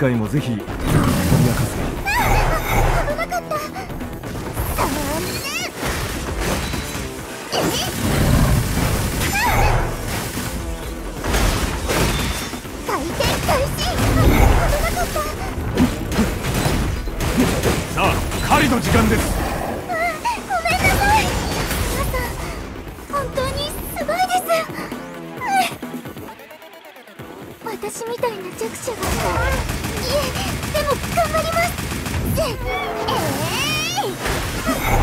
回もぜひ解き明かせ。危なかった。さあみんな。回転開始。危なかった。さあ狩りの時間です。私みたいな弱者が、いえ、でも頑張ります。危なかった。頑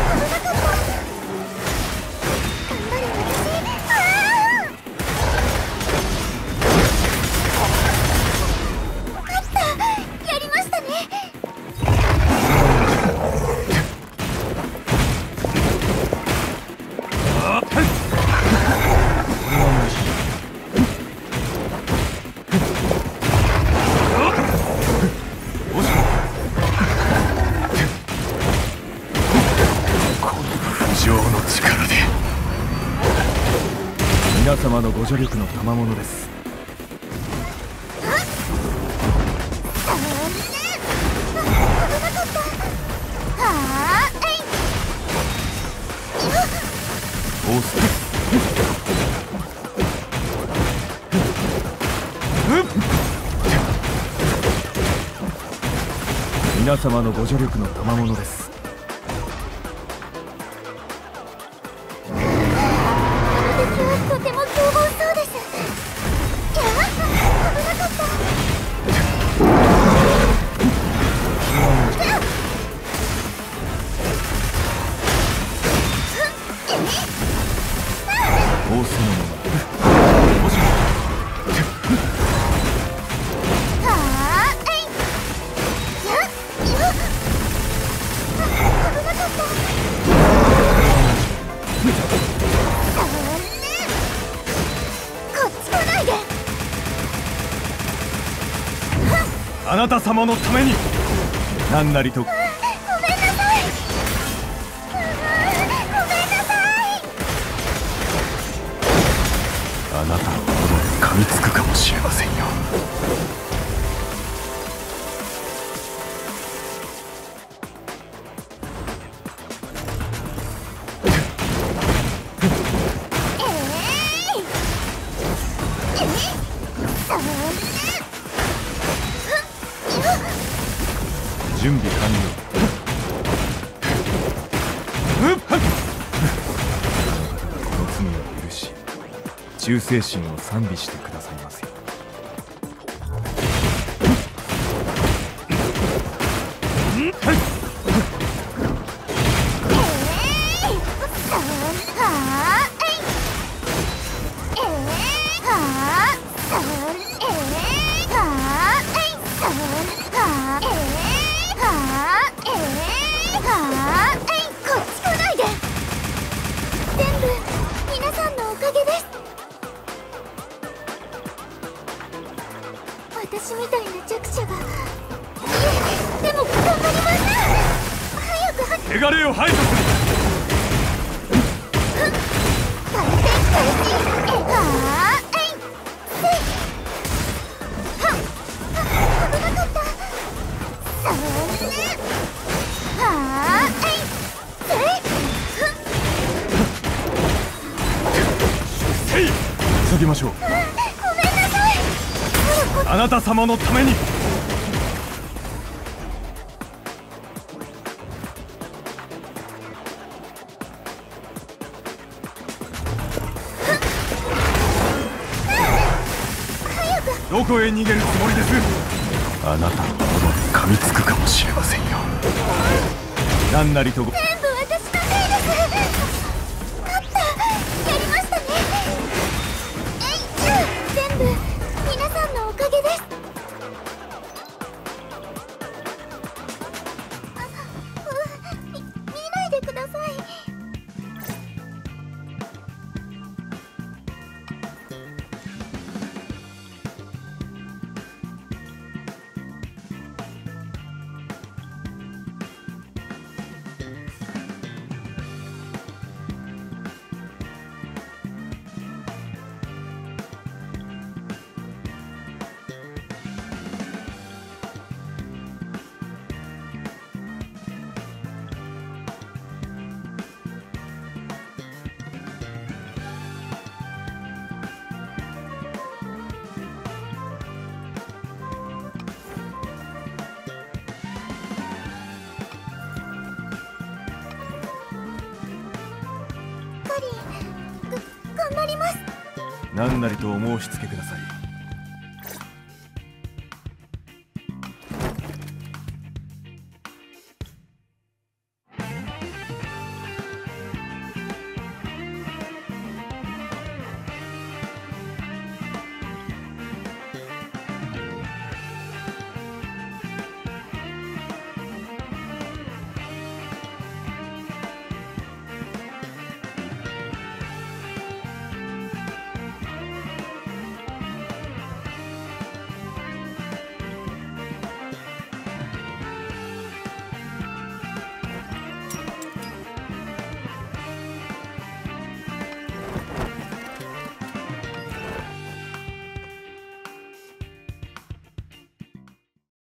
張れ私。勝った。やりましたね。皆様のご助力の賜物です。皆様のご助力の賜物です。あなた様のために何なりと。あなたのことに噛みつくかもしれませんよ。準備完了。忠誠心を賛美してくださいますよ。こっち来ないで。全部皆さんのおかげです。私みたいな弱者が、いえ、でも頑張ります。早くはけがれを排除する。回転開始。危なかった。そんな急ぎましょう。あなた様のために。どこへ逃げるつもりです。あなたのものに噛みつくかもしれませんよ。何なりとご。全部私のせいです。勝った。やりましたね。全部。何なりとお申し付けください。